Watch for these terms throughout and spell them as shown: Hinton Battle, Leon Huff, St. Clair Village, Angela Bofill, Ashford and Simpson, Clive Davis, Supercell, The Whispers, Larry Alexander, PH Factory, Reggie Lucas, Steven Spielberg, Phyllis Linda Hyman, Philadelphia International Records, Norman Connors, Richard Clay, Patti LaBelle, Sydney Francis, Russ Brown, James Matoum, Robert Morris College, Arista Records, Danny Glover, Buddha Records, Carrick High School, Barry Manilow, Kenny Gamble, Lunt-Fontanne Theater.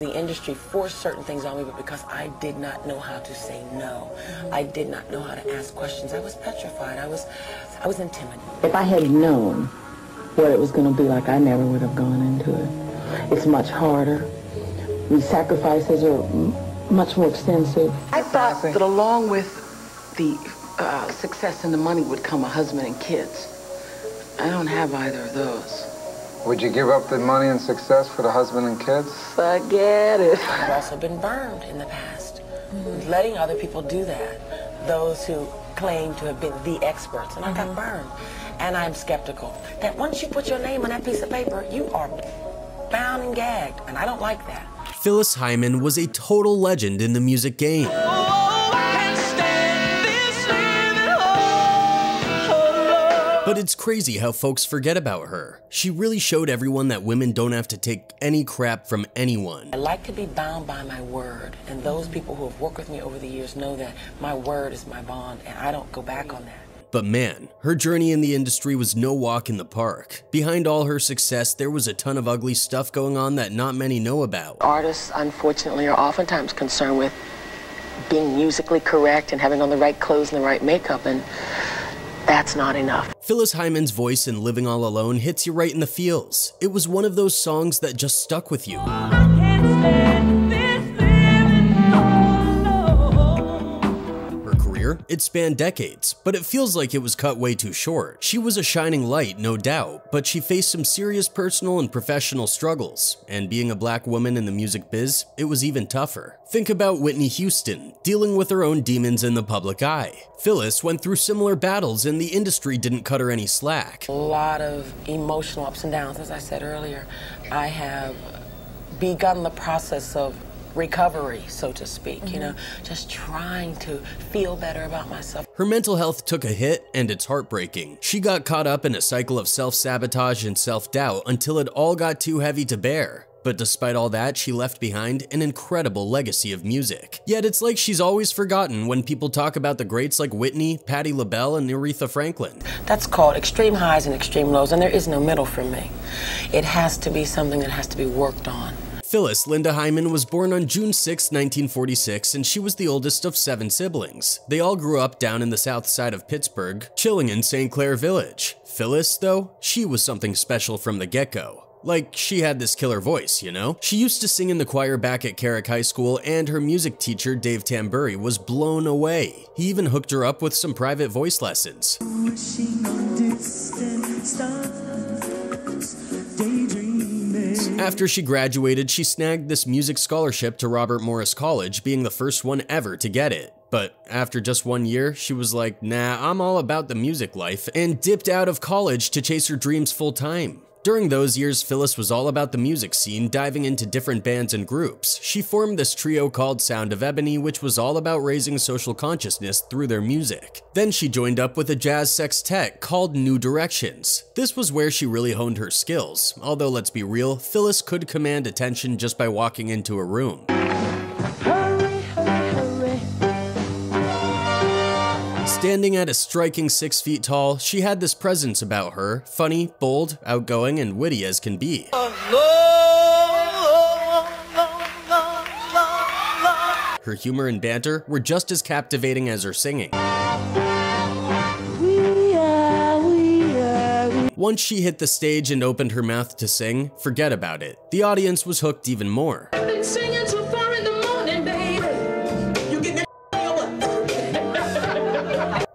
The industry forced certain things on me, but because I did not know how to say no, I did not know how to ask questions. I was petrified. I was intimidated. If I had known what it was going to be like, I never would have gone into it. It's much harder. The sacrifices are much more extensive. I thought that along with the success and the money would come a husband and kids. I don't have either of those. Would you give up the money and success for the husband and kids? Forget it. I've also been burned in the past, letting other people do that. Those who claim to have been the experts, and I got burned. And I'm skeptical that once you put your name on that piece of paper, you are bound and gagged, and I don't like that. Phyllis Hyman was a total legend in the music game. But it's crazy how folks forget about her. She really showed everyone that women don't have to take any crap from anyone. I like to be bound by my word, and those people who have worked with me over the years know that my word is my bond, and I don't go back on that. But man, her journey in the industry was no walk in the park. Behind all her success, there was a ton of ugly stuff going on that not many know about. Artists, unfortunately, are oftentimes concerned with being musically correct and having on the right clothes and the right makeup, and that's not enough. Phyllis Hyman's voice in Living All Alone hits you right in the feels. It was one of those songs that just stuck with you. Her career, it spanned decades, but it feels like it was cut way too short. She was a shining light, no doubt, but she faced some serious personal and professional struggles. And being a black woman in the music biz, it was even tougher. Think about Whitney Houston, dealing with her own demons in the public eye. Phyllis went through similar battles and the industry didn't cut her any slack. A lot of emotional ups and downs, as I said earlier. I have begun the process of recovery, so to speak, you know, just trying to feel better about myself. Her mental health took a hit, and it's heartbreaking. She got caught up in a cycle of self-sabotage and self-doubt until it all got too heavy to bear. But despite all that, she left behind an incredible legacy of music. Yet it's like she's always forgotten when people talk about the greats like Whitney, Patti LaBelle, and Aretha Franklin. That's called extreme highs and extreme lows, and there is no middle for me. It has to be something that has to be worked on. Phyllis Linda Hyman was born on June 6, 1946, and she was the oldest of 7 siblings. They all grew up down in the south side of Pittsburgh, chilling in St. Clair Village. Phyllis, though, she was something special from the get-go. Like, she had this killer voice, you know? She used to sing in the choir back at Carrick High School, and her music teacher, Dave Tamburi, was blown away. He even hooked her up with some private voice lessons. After she graduated, she snagged this music scholarship to Robert Morris College, being the first one ever to get it. But after just 1 year, she was like, nah, I'm all about the music life, and dipped out of college to chase her dreams full-time. During those years, Phyllis was all about the music scene, diving into different bands and groups. She formed this trio called Sound of Ebony, which was all about raising social consciousness through their music. Then she joined up with a jazz sextet called New Directions. This was where she really honed her skills, although let's be real, Phyllis could command attention just by walking into a room. Standing at a striking 6 feet tall, she had this presence about her, funny, bold, outgoing, and witty as can be. Her humor and banter were just as captivating as her singing. Once she hit the stage and opened her mouth to sing, forget about it. The audience was hooked even more.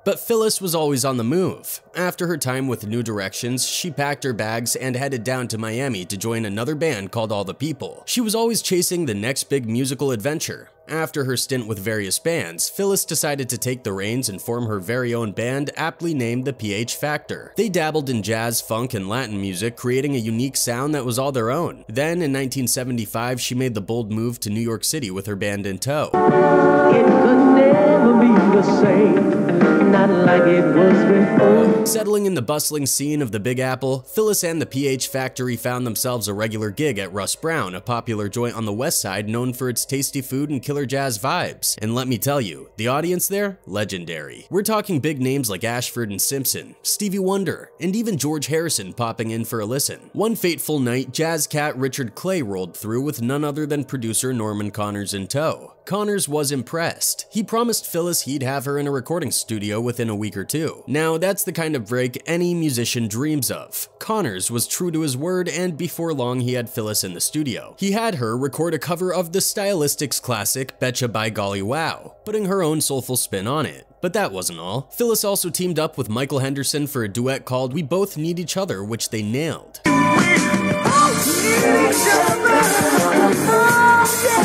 But Phyllis was always on the move. After her time with New Directions, she packed her bags and headed down to Miami to join another band called All the People. She was always chasing the next big musical adventure. After her stint with various bands, Phyllis decided to take the reins and form her very own band, aptly named the PH Factor. They dabbled in jazz, funk, and Latin music, creating a unique sound that was all their own. Then, in 1975, she made the bold move to New York City with her band in tow. It could never be the same, not like it was before. Settling in the bustling scene of the Big Apple, Phyllis and the PH Factory found themselves a regular gig at Russ Brown, a popular joint on the West Side known for its tasty food and killer jazz vibes. And let me tell you, the audience there? Legendary. We're talking big names like Ashford and Simpson, Stevie Wonder, and even George Harrison popping in for a listen. One fateful night, jazz cat Richard Clay rolled through with none other than producer Norman Connors in tow. Connors was impressed. He promised Phyllis he'd have her in a recording studio within a week or two. Now, that's the kind of break any musician dreams of. Connors was true to his word, and before long he had Phyllis in the studio. He had her record a cover of the Stylistics classic Betcha By Golly Wow, putting her own soulful spin on it. But that wasn't all. Phyllis also teamed up with Michael Henderson for a duet called We Both Need Each Other, which they nailed.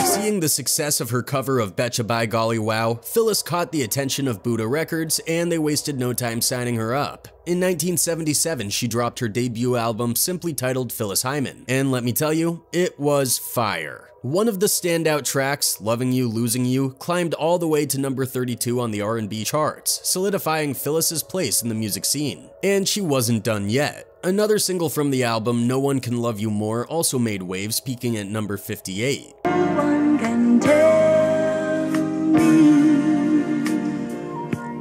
Seeing the success of her cover of Betcha By Golly Wow, Phyllis caught the attention of Buddha Records, and they wasted no time signing her up. In 1977, she dropped her debut album simply titled Phyllis Hyman, and let me tell you, it was fire. One of the standout tracks, Loving You, Losing You, climbed all the way to number 32 on the R&B charts, solidifying Phyllis's place in the music scene. And she wasn't done yet. Another single from the album, No One Can Love You More, also made waves, peaking at number 58. No one can tell me.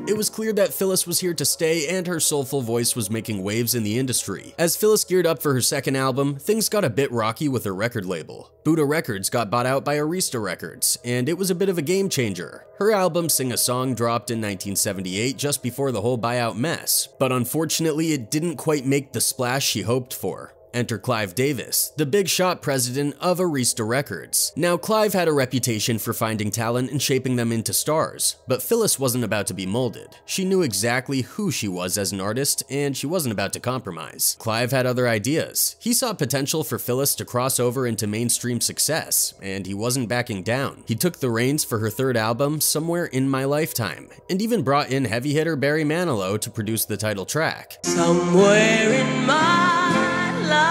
It was clear that Phyllis was here to stay, and her soulful voice was making waves in the industry. As Phyllis geared up for her second album, things got a bit rocky with her record label. Buddha Records got bought out by Arista Records, and it was a bit of a game changer. Her album Sing a Song dropped in 1978, just before the whole buyout mess, but unfortunately it didn't quite make the splash she hoped for. Enter Clive Davis, the big shot president of Arista Records. Now, Clive had a reputation for finding talent and shaping them into stars, but Phyllis wasn't about to be molded. She knew exactly who she was as an artist, and she wasn't about to compromise. Clive had other ideas. He saw potential for Phyllis to cross over into mainstream success, and he wasn't backing down. He took the reins for her third album, Somewhere in My Lifetime, and even brought in heavy hitter Barry Manilow to produce the title track. Somewhere in my lifetime.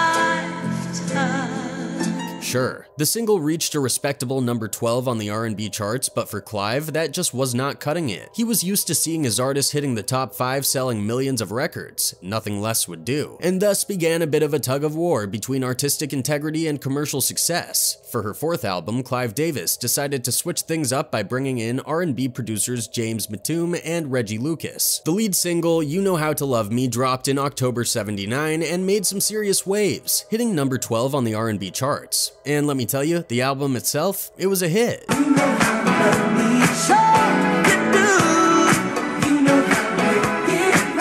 Sure, the single reached a respectable number 12 on the R&B charts, but for Clive, that just was not cutting it. He was used to seeing his artists hitting the top 5 selling millions of records. Nothing less would do. And thus began a bit of a tug of war between artistic integrity and commercial success. For her fourth album, Clive Davis decided to switch things up by bringing in R&B producers James Matoum and Reggie Lucas. The lead single, You Know How to Love Me, dropped in October '79 and made some serious waves, hitting number 12 on the R&B charts. And let me tell you, the album itself, it was a hit.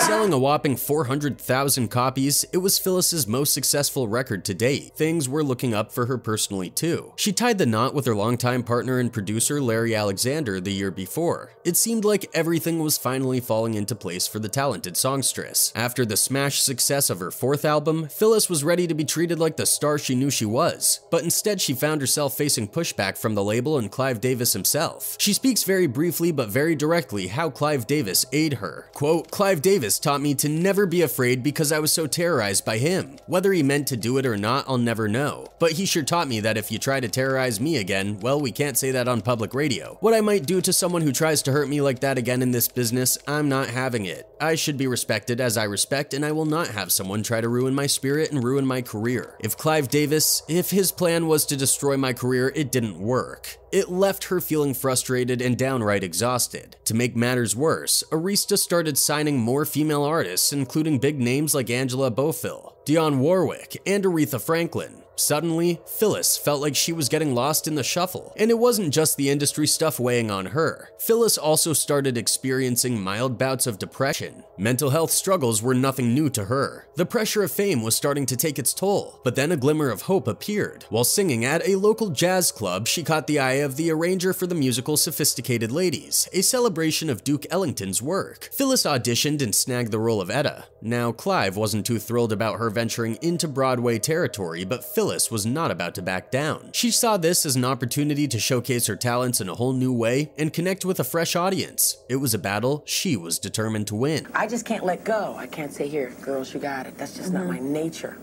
Selling a whopping 400,000 copies, it was Phyllis's most successful record to date. Things were looking up for her personally too. She tied the knot with her longtime partner and producer Larry Alexander the year before. It seemed like everything was finally falling into place for the talented songstress. After the smash success of her fourth album, Phyllis was ready to be treated like the star she knew she was, but instead she found herself facing pushback from the label and Clive Davis himself. She speaks very briefly but very directly how Clive Davis aided her. Quote, Clive Davis taught me to never be afraid because I was so terrorized by him. Whether he meant to do it or not, I'll never know. But he sure taught me that if you try to terrorize me again, well, we can't say that on public radio. What I might do to someone who tries to hurt me like that again in this business, I'm not having it. I should be respected as I respect, and I will not have someone try to ruin my spirit and ruin my career. If his plan was to destroy my career, it didn't work. It left her feeling frustrated and downright exhausted. To make matters worse, Arista started signing more female artists, including big names like Angela Bofill, Dionne Warwick, and Aretha Franklin. Suddenly, Phyllis felt like she was getting lost in the shuffle, and it wasn't just the industry stuff weighing on her. Phyllis also started experiencing mild bouts of depression. Mental health struggles were nothing new to her. The pressure of fame was starting to take its toll, but then a glimmer of hope appeared. While singing at a local jazz club, she caught the eye of the arranger for the musical Sophisticated Ladies, a celebration of Duke Ellington's work. Phyllis auditioned and snagged the role of Etta. Now, Clive wasn't too thrilled about her venturing into Broadway territory, but Phyllis was not about to back down. She saw this as an opportunity to showcase her talents in a whole new way and connect with a fresh audience. It was a battle she was determined to win. I just can't let go. I can't say, here, girls, you got it. That's just not my nature.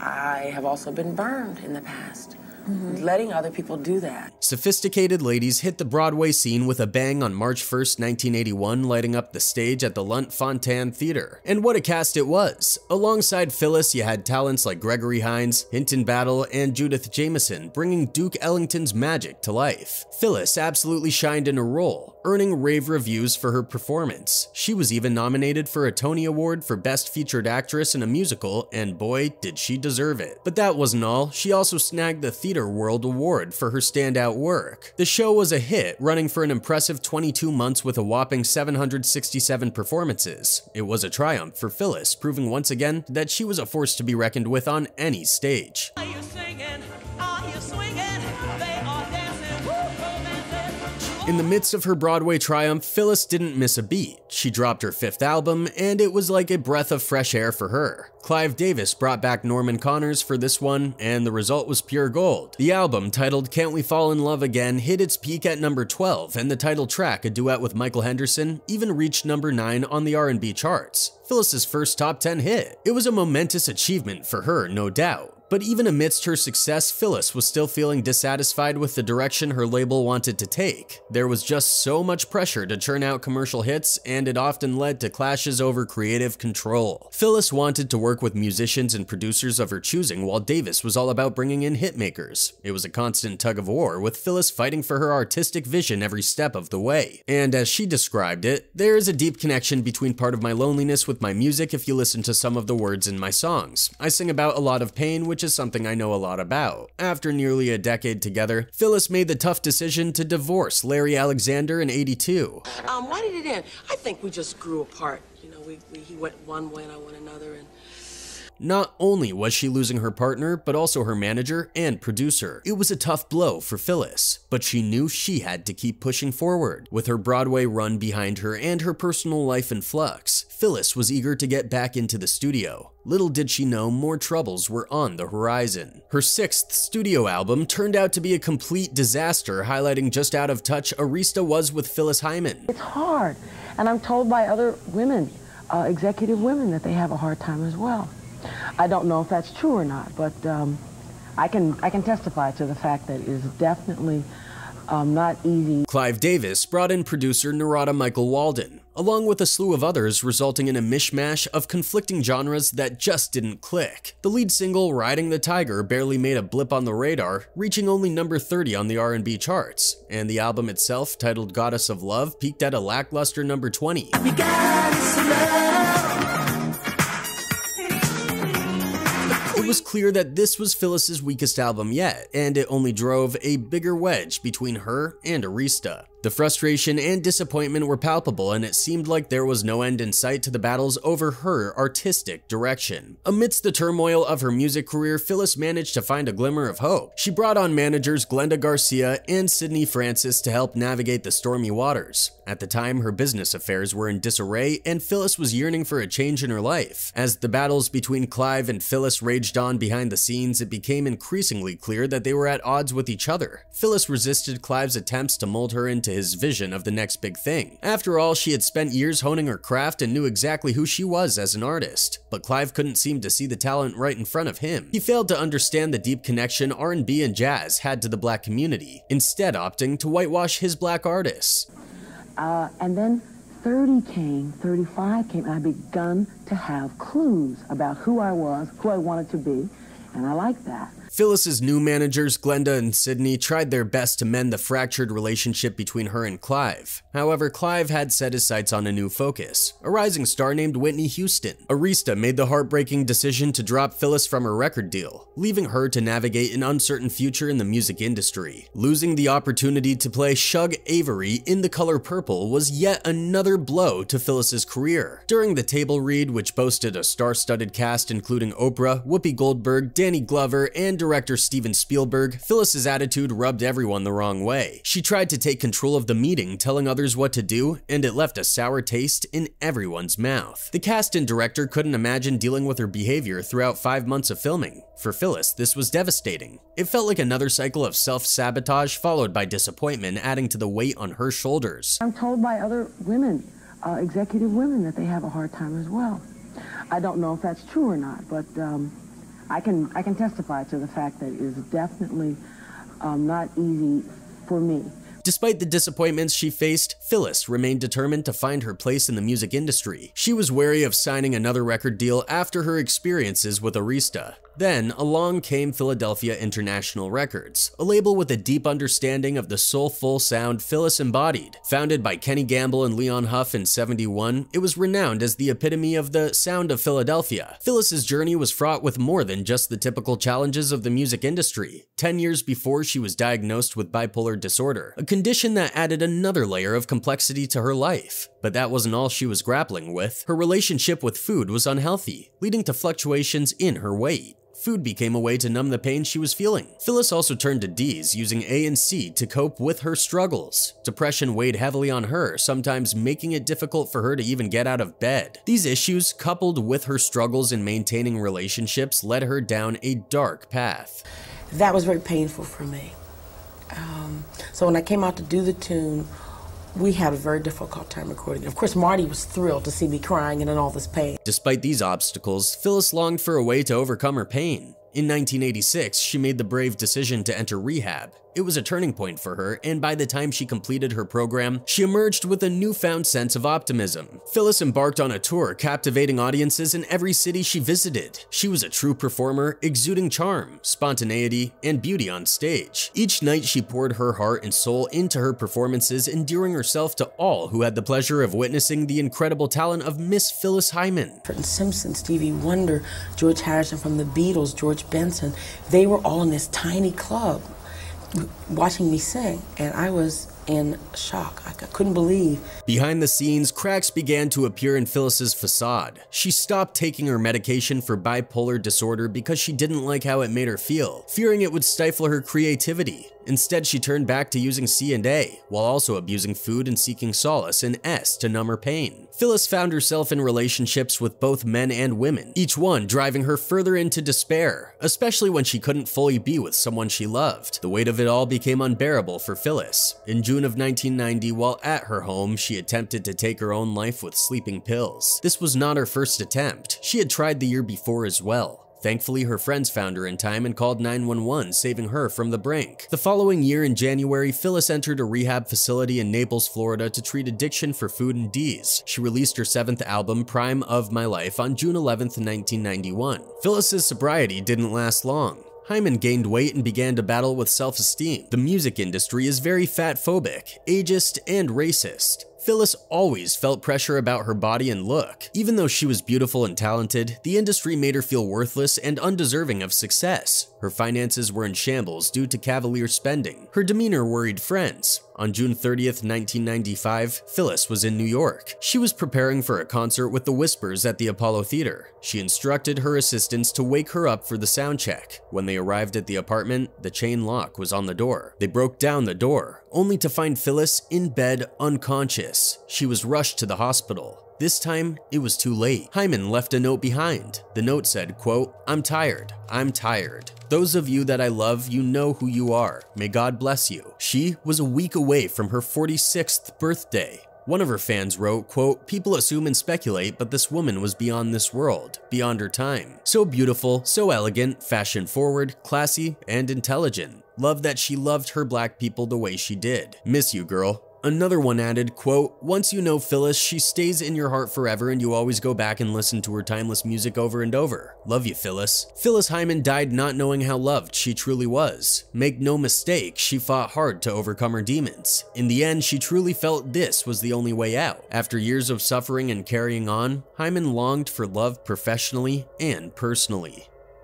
I have also been burned in the past. letting other people do that. Sophisticated Ladies hit the Broadway scene with a bang on March 1st, 1981, lighting up the stage at the Lunt-Fontanne Theater. And what a cast it was! Alongside Phyllis, you had talents like Gregory Hines, Hinton Battle, and Judith Jamison, bringing Duke Ellington's magic to life. Phyllis absolutely shined in her role, earning rave reviews for her performance. She was even nominated for a Tony Award for Best Featured Actress in a Musical, and boy, did she deserve it. But that wasn't all. She also snagged the Theater World Award for her standout work. The show was a hit, running for an impressive 22 months with a whopping 767 performances. It was a triumph for Phyllis, proving once again that she was a force to be reckoned with on any stage. Are you singing? Are you swinging? They are dancing. In the midst of her Broadway triumph, Phyllis didn't miss a beat. She dropped her 5th album, and it was like a breath of fresh air for her. Clive Davis brought back Norman Connors for this one, and the result was pure gold. The album, titled Can't We Fall in Love Again, hit its peak at number 12, and the title track, a duet with Michael Henderson, even reached number 9 on the R&B charts, Phyllis's first top 10 hit. It was a momentous achievement for her, no doubt. But even amidst her success, Phyllis was still feeling dissatisfied with the direction her label wanted to take. There was just so much pressure to churn out commercial hits, and it often led to clashes over creative control. Phyllis wanted to work with musicians and producers of her choosing, while Davis was all about bringing in hitmakers. It was a constant tug of war, with Phyllis fighting for her artistic vision every step of the way. And as she described it, there is a deep connection between part of my loneliness with my music if you listen to some of the words in my songs. I sing about a lot of pain, which is something I know a lot about. After nearly a decade together, Phyllis made the tough decision to divorce Larry Alexander in '82. Why did it end? I think we just grew apart. You know, he went one way and I went another. And not only was she losing her partner, but also her manager and producer. It was a tough blow for Phyllis, but she knew she had to keep pushing forward. With her Broadway run behind her and her personal life in flux, Phyllis was eager to get back into the studio. Little did she know, more troubles were on the horizon. Her 6th studio album turned out to be a complete disaster, highlighting just out of touch Arista was with Phyllis Hyman. It's hard, and I'm told by other women, executive women, that they have a hard time as well. I don't know if that's true or not, but I can testify to the fact that it is definitely not easy. Clive Davis brought in producer Narada Michael Walden, along with a slew of others, resulting in a mishmash of conflicting genres that just didn't click. The lead single, Riding the Tiger, barely made a blip on the radar, reaching only number 30 on the R&B charts, and the album itself, titled Goddess of Love, peaked at a lackluster number 20. It was clear that this was Phyllis's weakest album yet, and it only drove a bigger wedge between her and Arista. The frustration and disappointment were palpable, and it seemed like there was no end in sight to the battles over her artistic direction. Amidst the turmoil of her music career, Phyllis managed to find a glimmer of hope. She brought on managers Glenda Garcia and Sydney Francis to help navigate the stormy waters. At the time, her business affairs were in disarray, and Phyllis was yearning for a change in her life. As the battles between Clive and Phyllis raged on behind the scenes, it became increasingly clear that they were at odds with each other. Phyllis resisted Clive's attempts to mold her into his vision of the next big thing. After all, she had spent years honing her craft and knew exactly who she was as an artist, but Clive couldn't seem to see the talent right in front of him. He failed to understand the deep connection R&B and jazz had to the black community, instead opting to whitewash his black artists. And then 30 came, 35 came, and I begun to have clues about who I was, who I wanted to be, and I liked that. Phyllis's new managers, Glenda and Sydney, tried their best to mend the fractured relationship between her and Clive. However, Clive had set his sights on a new focus, a rising star named Whitney Houston. Arista made the heartbreaking decision to drop Phyllis from her record deal, leaving her to navigate an uncertain future in the music industry. Losing the opportunity to play Shug Avery in The Color Purple was yet another blow to Phyllis's career. During the table read, which boasted a star-studded cast including Oprah, Whoopi Goldberg, Danny Glover, and director Steven Spielberg, Phyllis's attitude rubbed everyone the wrong way. She tried to take control of the meeting, telling others what to do, and it left a sour taste in everyone's mouth. The cast and director couldn't imagine dealing with her behavior throughout 5 months of filming. For Phyllis, this was devastating. It felt like another cycle of self-sabotage followed by disappointment, adding to the weight on her shoulders. I'm told by other women, executive women, that they have a hard time as well. I don't know if that's true or not, but I can testify to the fact that it is definitely not easy for me. Despite the disappointments she faced, Phyllis remained determined to find her place in the music industry. She was wary of signing another record deal after her experiences with Arista. Then along came Philadelphia International Records, a label with a deep understanding of the soulful sound Phyllis embodied. Founded by Kenny Gamble and Leon Huff in '71, it was renowned as the epitome of the sound of Philadelphia. Phyllis's journey was fraught with more than just the typical challenges of the music industry. 10 years before, she was diagnosed with bipolar disorder, a condition that added another layer of complexity to her life. But that wasn't all she was grappling with. Her relationship with food was unhealthy, leading to fluctuations in her weight. Food became a way to numb the pain she was feeling. Phyllis also turned to Ds, using A and C to cope with her struggles. Depression weighed heavily on her, sometimes making it difficult for her to even get out of bed. These issues, coupled with her struggles in maintaining relationships, led her down a dark path. That was very painful for me. So when I came out to do the tune, we had a very difficult time recording. Of course, Marty was thrilled to see me crying and in all this pain. Despite these obstacles, Phyllis longed for a way to overcome her pain. In 1986, she made the brave decision to enter rehab. It was a turning point for her, and by the time she completed her program, she emerged with a newfound sense of optimism. Phyllis embarked on a tour, captivating audiences in every city she visited. She was a true performer, exuding charm, spontaneity, and beauty on stage. Each night, she poured her heart and soul into her performances, endearing herself to all who had the pleasure of witnessing the incredible talent of Miss Phyllis Hyman. Ashford and Simpson, Stevie Wonder, George Harrison from the Beatles, George Benson, they were all in this tiny club watching me sing, and I was in shock. I couldn't believe. Behind the scenes, cracks began to appear in Phyllis's facade. She stopped taking her medication for bipolar disorder because she didn't like how it made her feel, fearing it would stifle her creativity. Instead, she turned back to using C and A, while also abusing food and seeking solace in S to numb her pain. Phyllis found herself in relationships with both men and women, each one driving her further into despair, especially when she couldn't fully be with someone she loved. The weight of it all became unbearable for Phyllis. In June of 1990, while at her home, she attempted to take her own life with sleeping pills. This was not her first attempt. She had tried the year before as well. Thankfully, her friends found her in time and called 911, saving her from the brink. The following year, in January, Phyllis entered a rehab facility in Naples, Florida to treat addiction for food and Ds. She released her 7th album, Prime of My Life, on June 11, 1991. Phyllis's sobriety didn't last long. Hyman gained weight and began to battle with self-esteem. The music industry is very fatphobic, ageist, and racist. Phyllis always felt pressure about her body and look. Even though she was beautiful and talented, the industry made her feel worthless and undeserving of success. Her finances were in shambles due to cavalier spending. Her demeanor worried friends. On June 30th, 1995, Phyllis was in New York. She was preparing for a concert with the Whispers at the Apollo Theater. She instructed her assistants to wake her up for the sound check. When they arrived at the apartment, the chain lock was on the door. They broke down the door, only to find Phyllis in bed unconscious. She was rushed to the hospital. This time, it was too late. Hyman left a note behind. The note said, quote, "I'm tired. I'm tired. Those of you that I love, you know who you are. May God bless you." She was a week away from her 46th birthday. One of her fans wrote, quote, "People assume and speculate, but this woman was beyond this world, beyond her time. So beautiful, so elegant, fashion-forward, classy, and intelligent. Love that she loved her black people the way she did. Miss you, girl." Another one added, quote, "Once you know Phyllis, she stays in your heart forever and you always go back and listen to her timeless music over and over. Love you, Phyllis." Phyllis Hyman died not knowing how loved she truly was. Make no mistake, she fought hard to overcome her demons. In the end, she truly felt this was the only way out. After years of suffering and carrying on, Hyman longed for love professionally and personally.